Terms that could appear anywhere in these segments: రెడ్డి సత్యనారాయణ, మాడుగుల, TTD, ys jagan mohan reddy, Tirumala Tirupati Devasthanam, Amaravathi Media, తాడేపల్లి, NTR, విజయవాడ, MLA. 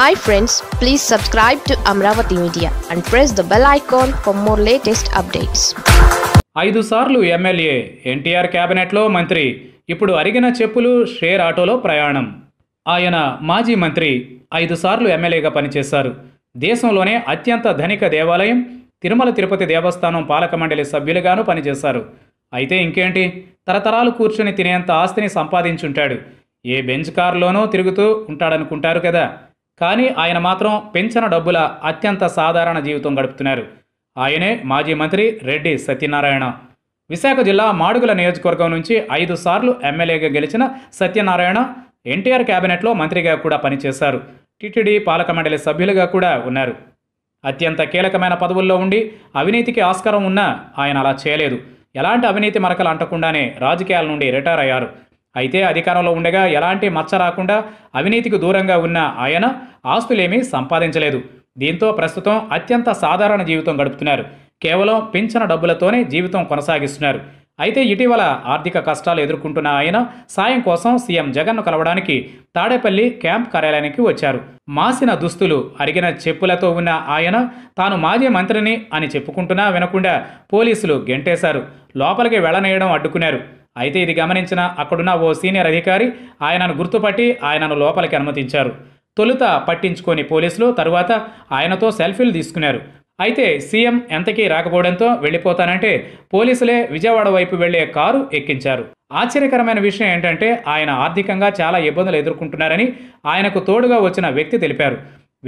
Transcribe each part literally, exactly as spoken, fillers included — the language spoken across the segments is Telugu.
Hi friends, please subscribe to Amaravathi Media and press the bell icon for more latest updates. Aidu Sarlu M L A, N T R Cabinet Lo Mantri, Ippudu Arigina Cheppulu Share Autolo Prayanam. Ayana Maji Mantri, Aidu Sarlu M L A Ga Panichesaru. Desamlone Atyanta Dhanika Devalayam, Tirumala Tirupati Devasthanam Palaka Mandali Sabhyuluganu Panichesaru. Aithe Inkenti, Tarataralu Kurchoni Tinenta Astini Sampadinchuntadu. ఏ బెంచ్ కార్లోనో తిరుగుతూ ఉంటాడనుకుంటారు కదా, కానీ ఆయన మాత్రం పెంచిన డబ్బుల అత్యంత సాధారణ జీవితం గడుపుతున్నారు. ఆయనే మాజీ మంత్రి రెడ్డి సత్యనారాయణ. విశాఖ జిల్లా మాడుగుల నియోజకవర్గం నుంచి ఐదు సార్లు ఎమ్మెల్యేగా గెలిచిన సత్యనారాయణ ఎన్టీఆర్ కేబినెట్లో మంత్రిగా కూడా పనిచేశారు. టిటిడి పాలక మండలి సభ్యులుగా కూడా ఉన్నారు. అత్యంత కీలకమైన పదవుల్లో ఉండి అవినీతికి ఆస్కారం ఉన్నా ఆయన అలా చేయలేదు. ఎలాంటి అవినీతి మరకలు అంటకుండానే రాజకీయాల నుండి రిటైర్ అయ్యారు. అయితే అధికారంలో ఉండగా ఎలాంటి మచ్చ రాకుండా అవినీతికి దూరంగా ఉన్న ఆయన ఆస్తులేమీ సంపాదించలేదు. దీంతో ప్రస్తుతం అత్యంత సాధారణ జీవితం గడుపుతున్నారు. కేవలం పెంచిన డబ్బులతోనే జీవితం కొనసాగిస్తున్నారు. అయితే ఇటీవల ఆర్థిక కష్టాలు ఎదుర్కొంటున్న ఆయన సాయం కోసం సీఎం జగన్ను కలవడానికి తాడేపల్లి క్యాంప్ కార్యాలయానికి వచ్చారు. మాసిన దుస్తులు, అరిగిన చెప్పులతో ఉన్న ఆయన తాను మాజీ మంత్రిని అని చెప్పుకుంటున్నా వినకుండా పోలీసులు గెంటేశారు. లోపలికి వెళ్లనేయడం అడ్డుకున్నారు. అయితే ఇది గమనించిన అక్కడున్న ఓ సీనియర్ అధికారి ఆయనను గుర్తుపట్టి ఆయనను లోపలికి అనుమతించారు. తొలుత పట్టించుకొని పోలీసులు తరువాత ఆయనతో సెల్ఫీలు తీసుకున్నారు. అయితే సీఎం ఎంతకీ రాకపోవడంతో వెళ్ళిపోతానంటే పోలీసులే విజయవాడ వైపు వెళ్లే కారు ఎక్కించారు. ఆశ్చర్యకరమైన విషయం ఏంటంటే ఆయన ఆర్థికంగా చాలా ఇబ్బందులు ఎదుర్కొంటున్నారని ఆయనకు తోడుగా వచ్చిన వ్యక్తి తెలిపారు.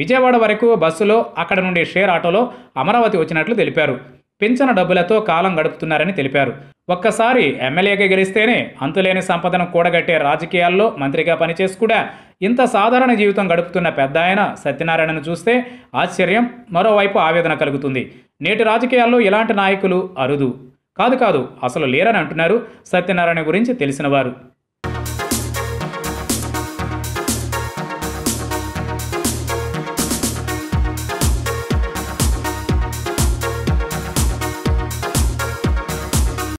విజయవాడ వరకు బస్సులో, అక్కడ నుండి షేర్ ఆటోలో అమరావతి వచ్చినట్లు తెలిపారు. పెంచిన డబ్బులతో కాలం గడుపుతున్నారని తెలిపారు. ఒక్కసారి ఎమ్మెల్యేగా గెలిస్తేనే అంతులేని సంపదను కూడగట్టే రాజకీయాల్లో మంత్రిగా పనిచేసి కూడా ఇంత సాధారణ జీవితం గడుపుతున్న పెద్ద ఆయన సత్యనారాయణను చూస్తే ఆశ్చర్యం, మరోవైపు ఆవేదన కలుగుతుంది. నేటి రాజకీయాల్లో ఇలాంటి నాయకులు అరుదు. కాదు కాదు అసలు లేరని అంటున్నారు సత్యనారాయణ గురించి తెలిసినవారు.